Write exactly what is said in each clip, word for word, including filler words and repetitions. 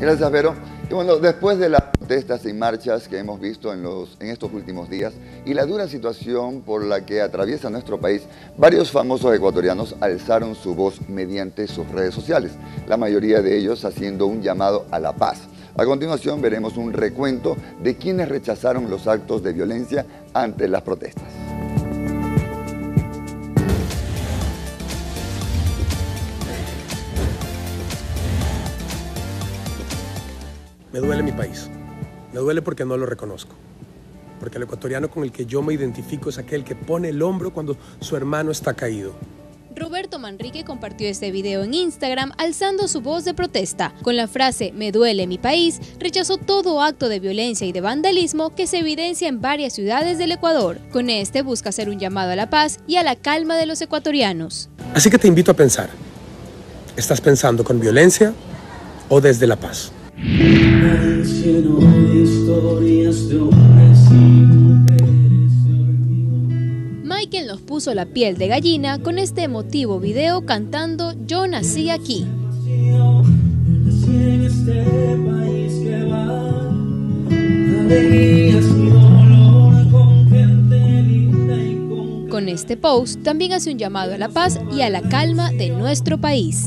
Gracias, Vero. Y bueno, después de las protestas y marchas que hemos visto en, los, en estos últimos días y la dura situación por la que atraviesa nuestro país, varios famosos ecuatorianos alzaron su voz mediante sus redes sociales, la mayoría de ellos haciendo un llamado a la paz. A continuación veremos un recuento de quienes rechazaron los actos de violencia ante las protestas. Me duele mi país. Me duele porque no lo reconozco. Porque el ecuatoriano con el que yo me identifico es aquel que pone el hombro cuando su hermano está caído. Roberto Manrique compartió este video en Instagram alzando su voz de protesta. Con la frase "Me duele mi país", rechazó todo acto de violencia y de vandalismo que se evidencia en varias ciudades del Ecuador. Con este busca hacer un llamado a la paz y a la calma de los ecuatorianos. Así que te invito a pensar. ¿Estás pensando con violencia o desde la paz? El cielo de historias de hombres y mujeres se olvidó. Michael nos puso la piel de gallina con este emotivo video cantando "Yo nací aquí". Yo nací en este país que va, alegrías y dolor con gente linda y con... Con este post también hace un llamado a la paz y a la calma de nuestro país.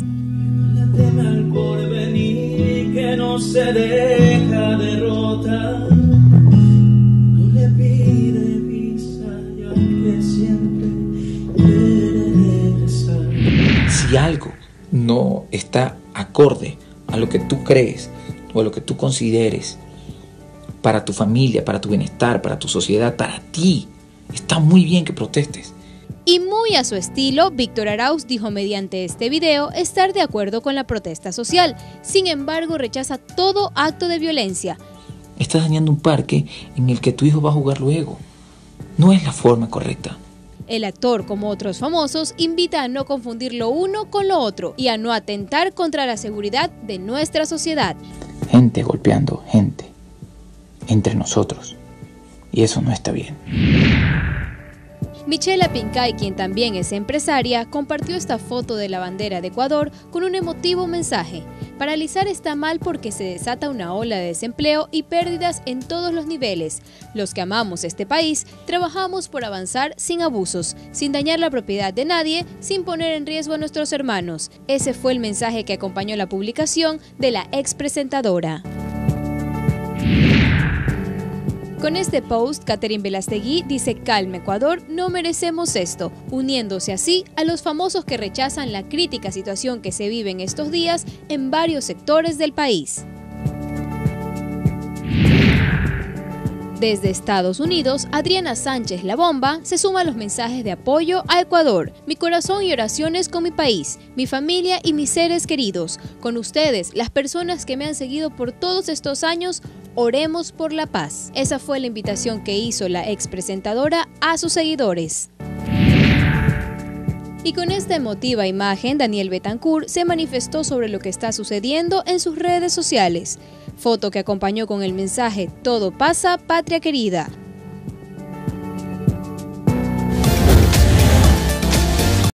Que no se deja derrotar, no le pide visa, ya que siempre quiere regresar. Si algo no está acorde a lo que tú crees o a lo que tú consideres para tu familia, para tu bienestar, para tu sociedad, para ti, está muy bien que protestes. Y muy a su estilo, Víctor Arauz dijo mediante este video estar de acuerdo con la protesta social. Sin embargo, rechaza todo acto de violencia. Estás dañando un parque en el que tu hijo va a jugar luego. No es la forma correcta. El actor, como otros famosos, invita a no confundir lo uno con lo otro y a no atentar contra la seguridad de nuestra sociedad. Gente golpeando gente entre nosotros. Y eso no está bien. Michela Pincay, quien también es empresaria, compartió esta foto de la bandera de Ecuador con un emotivo mensaje. Paralizar está mal porque se desata una ola de desempleo y pérdidas en todos los niveles. Los que amamos este país, trabajamos por avanzar sin abusos, sin dañar la propiedad de nadie, sin poner en riesgo a nuestros hermanos. Ese fue el mensaje que acompañó la publicación de la expresentadora. Con este post, Catherine Velasteguí dice: "Calma Ecuador, no merecemos esto", uniéndose así a los famosos que rechazan la crítica situación que se vive en estos días en varios sectores del país. Desde Estados Unidos, Adriana Sánchez La Bomba se suma a los mensajes de apoyo a Ecuador. Mi corazón y oraciones con mi país, mi familia y mis seres queridos. Con ustedes, las personas que me han seguido por todos estos años, oremos por la paz. Esa fue la invitación que hizo la expresentadora a sus seguidores. Y con esta emotiva imagen, Daniel Betancourt se manifestó sobre lo que está sucediendo en sus redes sociales. Foto que acompañó con el mensaje "Todo pasa, patria querida".